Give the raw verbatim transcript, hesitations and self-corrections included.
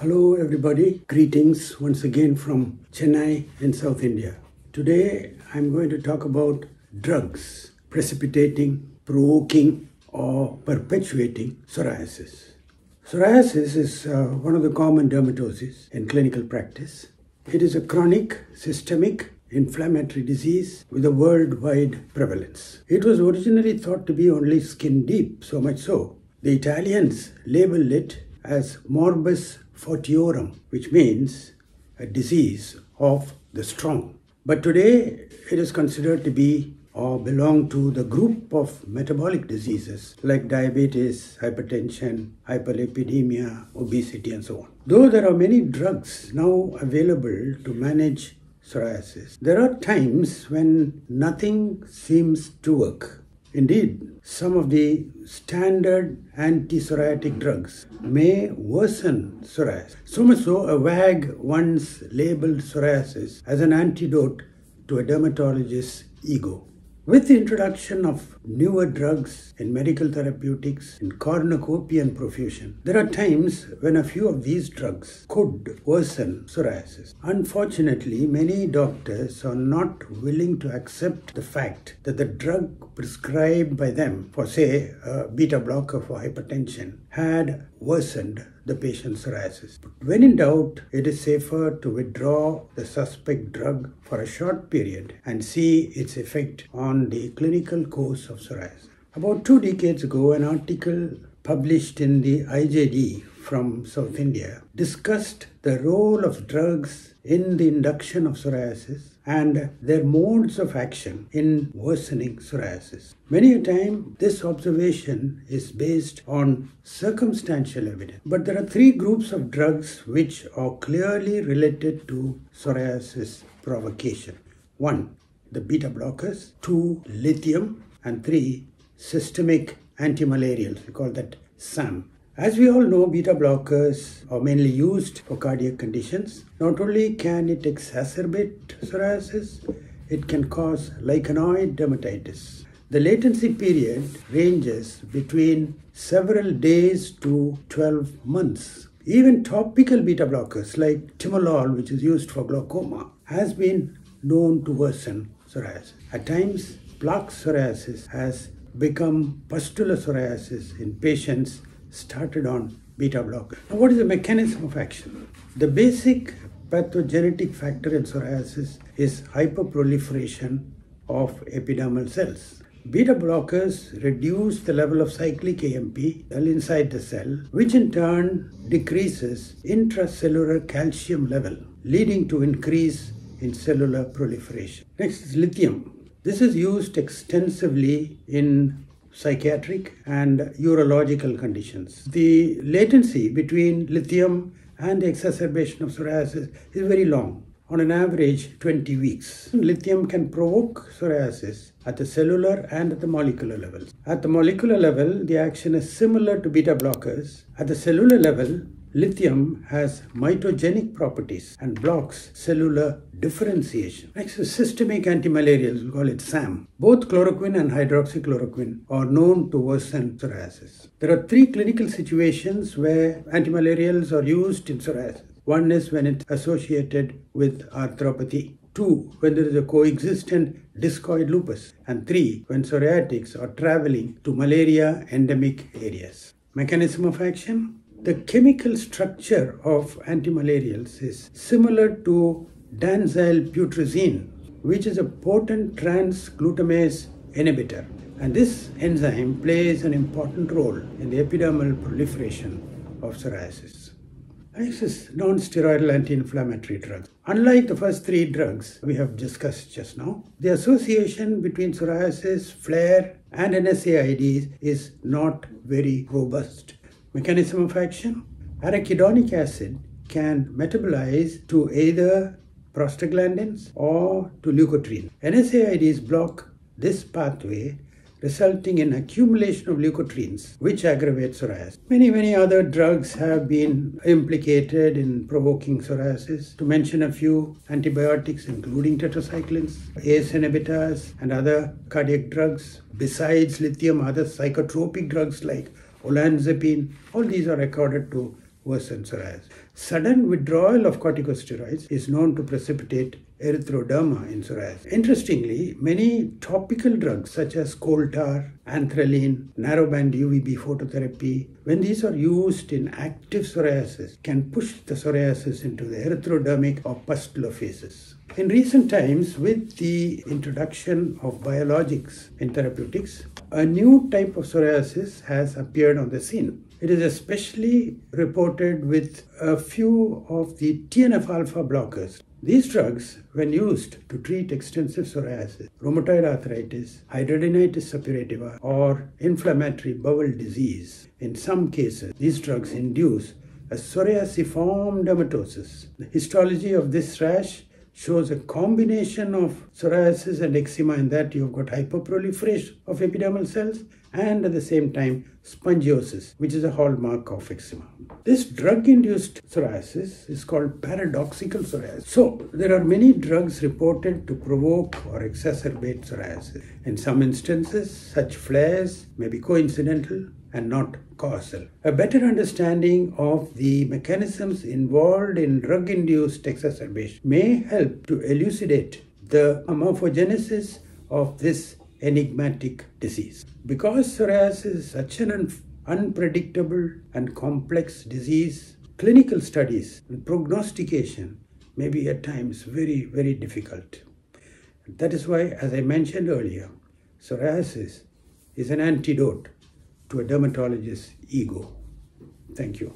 Hello everybody, greetings once again from Chennai in South India. Today I'm going to talk about drugs precipitating, provoking or perpetuating psoriasis. Psoriasis is uh, one of the common dermatoses in clinical practice. It is a chronic, systemic, inflammatory disease with a worldwide prevalence. It was originally thought to be only skin deep, so much so the Italians labeled it as Morbus Fortiorum, which means a disease of the strong. But today it is considered to be or belong to the group of metabolic diseases like diabetes, hypertension, hyperlipidemia, obesity and so on. Though there are many drugs now available to manage psoriasis, there are times when nothing seems to work. Indeed, some of the standard anti-psoriatic drugs may worsen psoriasis. So much so, a W A G once labeled psoriasis as an antidote to a dermatologist's ego. With the introduction of newer drugs in medical therapeutics in cornucopian profusion, there are times when a few of these drugs could worsen psoriasis. Unfortunately, many doctors are not willing to accept the fact that the drug prescribed by them for, say, a beta blocker for hypertension had worsened the patient's psoriasis. But when in doubt, it is safer to withdraw the suspect drug for a short period and see its effect on the clinical course of psoriasis. About two decades ago, an article published in the I J D from South India discussed the role of drugs in the induction of psoriasis and their modes of action in worsening psoriasis. Many a time, this observation is based on circumstantial evidence. But there are three groups of drugs which are clearly related to psoriasis provocation. One, the beta blockers. Two, lithium. And three, systemic antimalarials. We call that SAM. As we all know, beta blockers are mainly used for cardiac conditions. Not only can it exacerbate psoriasis, it can cause lichenoid dermatitis. The latency period ranges between several days to twelve months. Even topical beta blockers like Timolol, which is used for glaucoma, has been known to worsen psoriasis. At times, plaque psoriasis has become pustular psoriasis in patients started on beta blocker. Now, what is the mechanism of action? The basic pathogenetic factor in psoriasis is hyperproliferation of epidermal cells. Beta blockers reduce the level of cyclic A M P inside the cell, which in turn decreases intracellular calcium level, leading to increase in cellular proliferation. Next is lithium. This is used extensively in psychiatric and urological conditions. The latency between lithium and the exacerbation of psoriasis is very long, on an average twenty weeks. Lithium can provoke psoriasis at the cellular and at the molecular levels. At the molecular level, the action is similar to beta blockers. At the cellular level, lithium has mitogenic properties and blocks cellular differentiation. Next is systemic antimalarials, we call it SAM. Both chloroquine and hydroxychloroquine are known to worsen psoriasis. There are three clinical situations where antimalarials are used in psoriasis. One is when it's associated with arthropathy. Two, when there is a coexistent discoid lupus. And three, when psoriatics are traveling to malaria endemic areas. Mechanism of action? The chemical structure of antimalarials is similar to danzyl putrazine, which is a potent transglutamase inhibitor. And this enzyme plays an important role in the epidermal proliferation of psoriasis. Next is non-steroidal anti-inflammatory drugs. Unlike the first three drugs we have discussed just now, the association between psoriasis, flare and N S A I Ds is not very robust. Mechanism of action? Arachidonic acid can metabolize to either prostaglandins or to leukotriene. N S A I Ds block this pathway, resulting in accumulation of leukotrienes, which aggravates psoriasis. Many, many other drugs have been implicated in provoking psoriasis. To mention a few, antibiotics including tetracyclines, A C E inhibitors and other cardiac drugs. Besides lithium, other psychotropic drugs like Olanzapine, all these are recorded to worsen psoriasis. Sudden withdrawal of corticosteroids is known to precipitate erythroderma in psoriasis. Interestingly, many topical drugs such as coal tar, anthralene, narrowband U V B phototherapy, when these are used in active psoriasis, can push the psoriasis into the erythrodermic or pustular phases. In recent times, with the introduction of biologics in therapeutics, a new type of psoriasis has appeared on the scene. It is especially reported with a few of the T N F alpha blockers. These drugs, when used to treat extensive psoriasis, rheumatoid arthritis, hidradenitis suppurativa, or inflammatory bowel disease, in some cases, these drugs induce a psoriasiform dermatosis. The histology of this rash shows a combination of psoriasis and eczema, in that you've got hyperproliferation of epidermal cells and at the same time spongiosis, which is a hallmark of eczema. This drug-induced psoriasis is called paradoxical psoriasis. So, there are many drugs reported to provoke or exacerbate psoriasis. In some instances, such flares may be coincidental and not causal. A better understanding of the mechanisms involved in drug-induced exacerbation may help to elucidate the morphogenesis of this enigmatic disease. Because psoriasis is such an un unpredictable and complex disease, clinical studies and prognostication may be at times very, very difficult. That is why, as I mentioned earlier, psoriasis is an antidote to a dermatologist's ego. Thank you.